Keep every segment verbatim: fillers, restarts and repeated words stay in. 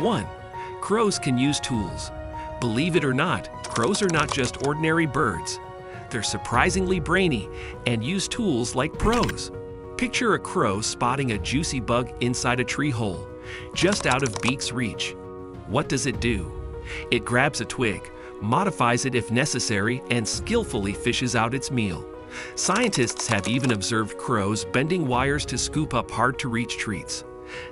One, crows can use tools. Believe it or not, crows are not just ordinary birds. They're surprisingly brainy and use tools like pros. Picture a crow spotting a juicy bug inside a tree hole, just out of beak's reach. What does it do? It grabs a twig, modifies it if necessary, and skillfully fishes out its meal. Scientists have even observed crows bending wires to scoop up hard-to-reach treats.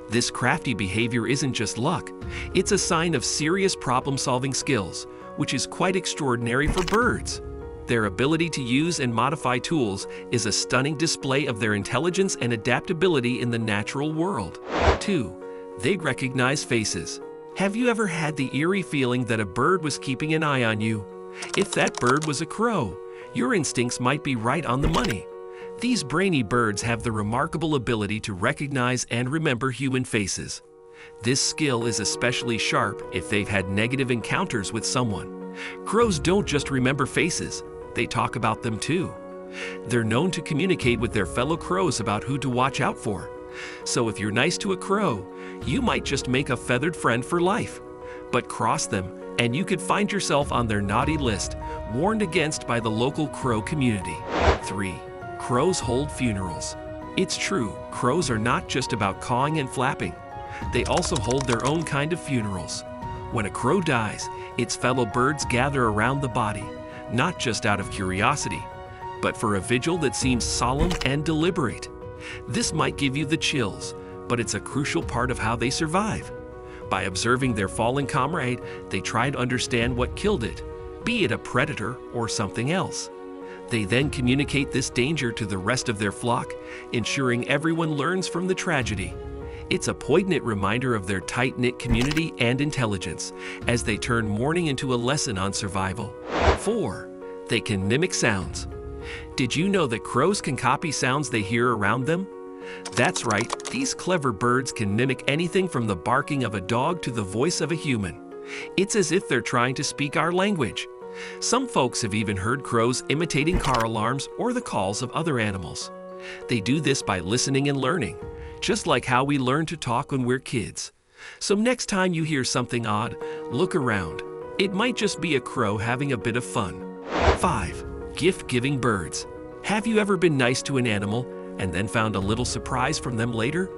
This crafty behavior isn't just luck, it's a sign of serious problem-solving skills, which is quite extraordinary for birds. Their ability to use and modify tools is a stunning display of their intelligence and adaptability in the natural world. Two, they recognize faces. Have you ever had the eerie feeling that a bird was keeping an eye on you? If that bird was a crow, your instincts might be right on the money. These brainy birds have the remarkable ability to recognize and remember human faces. This skill is especially sharp if they've had negative encounters with someone. Crows don't just remember faces, they talk about them too. They're known to communicate with their fellow crows about who to watch out for. So if you're nice to a crow, you might just make a feathered friend for life. But cross them, and you could find yourself on their naughty list, warned against by the local crow community. Three. Crows hold funerals. It's true, crows are not just about cawing and flapping. They also hold their own kind of funerals. When a crow dies, its fellow birds gather around the body, not just out of curiosity, but for a vigil that seems solemn and deliberate. This might give you the chills, but it's a crucial part of how they survive. By observing their fallen comrade, they try to understand what killed it, be it a predator or something else. They then communicate this danger to the rest of their flock, ensuring everyone learns from the tragedy. It's a poignant reminder of their tight-knit community and intelligence, as they turn mourning into a lesson on survival. Four. They can mimic sounds. Did you know that crows can copy sounds they hear around them? That's right, these clever birds can mimic anything from the barking of a dog to the voice of a human. It's as if they're trying to speak our language. Some folks have even heard crows imitating car alarms or the calls of other animals. They do this by listening and learning, just like how we learn to talk when we're kids. So next time you hear something odd, look around. It might just be a crow having a bit of fun. Five. Gift-giving birds. Have you ever been nice to an animal and then found a little surprise from them later?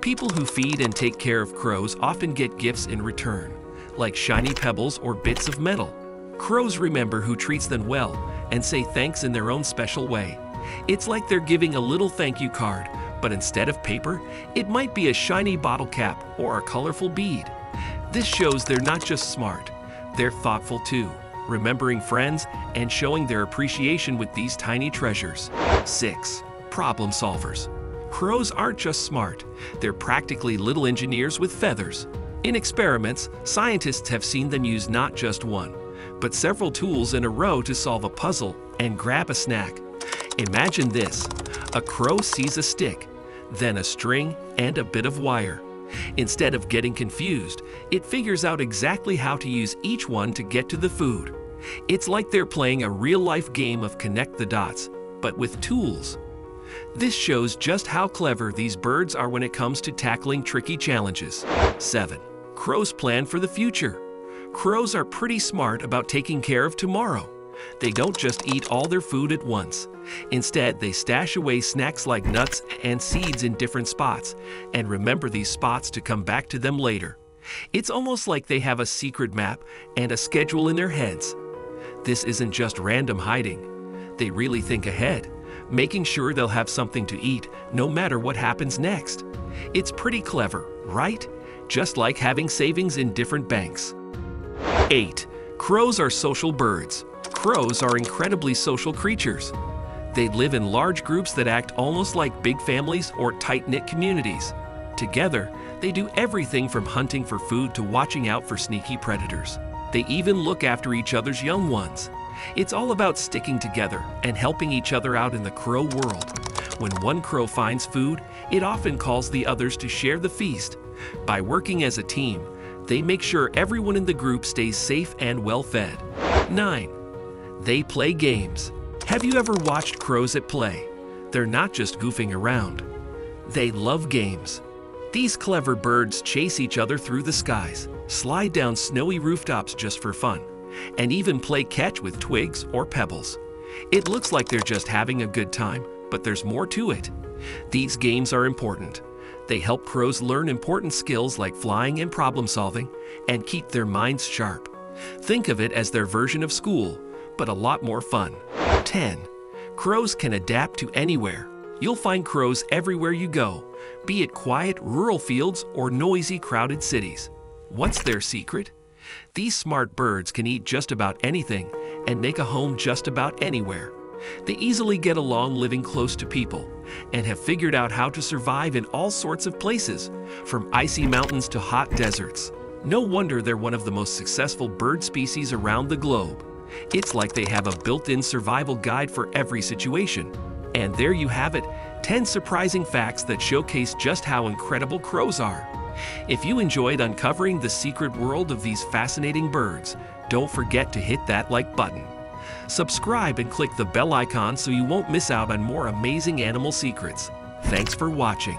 People who feed and take care of crows often get gifts in return, like shiny pebbles or bits of metal. Crows remember who treats them well and say thanks in their own special way. It's like they're giving a little thank you card, but instead of paper, it might be a shiny bottle cap or a colorful bead. This shows they're not just smart, they're thoughtful too, remembering friends and showing their appreciation with these tiny treasures. Six. Problem solvers. Crows aren't just smart, they're practically little engineers with feathers. In experiments, scientists have seen them use not just one, but several tools in a row to solve a puzzle and grab a snack. Imagine this, a crow sees a stick, then a string and a bit of wire. Instead of getting confused, it figures out exactly how to use each one to get to the food. It's like they're playing a real-life game of connect the dots, but with tools. This shows just how clever these birds are when it comes to tackling tricky challenges. Seven. Crows plan for the future. Crows are pretty smart about taking care of tomorrow. They don't just eat all their food at once. Instead, they stash away snacks like nuts and seeds in different spots, and remember these spots to come back to them later. It's almost like they have a secret map and a schedule in their heads. This isn't just random hiding. They really think ahead, making sure they'll have something to eat no matter what happens next. It's pretty clever, right? Just like having savings in different banks. Eight. Crows are social birds. Crows are incredibly social creatures. They live in large groups that act almost like big families or tight-knit communities. Together, they do everything from hunting for food to watching out for sneaky predators. They even look after each other's young ones. It's all about sticking together and helping each other out in the crow world. When one crow finds food, it often calls the others to share the feast. By working as a team, they make sure everyone in the group stays safe and well-fed. Nine. They play games. Have you ever watched crows at play? They're not just goofing around. They love games. These clever birds chase each other through the skies, slide down snowy rooftops just for fun, and even play catch with twigs or pebbles. It looks like they're just having a good time, but there's more to it. These games are important. They help crows learn important skills like flying and problem solving, and keep their minds sharp. Think of it as their version of school, but a lot more fun. ten. Crows can adapt to anywhere. You'll find crows everywhere you go, be it quiet rural fields or noisy crowded cities. What's their secret? These smart birds can eat just about anything and make a home just about anywhere. They easily get along living close to people and have figured out how to survive in all sorts of places, from icy mountains to hot deserts. No wonder they're one of the most successful bird species around the globe. It's like they have a built-in survival guide for every situation. And there you have it, ten surprising facts that showcase just how incredible crows are. If you enjoyed uncovering the secret world of these fascinating birds, don't forget to hit that like button. Subscribe and click the bell icon so you won't miss out on more amazing animal secrets. Thanks for watching.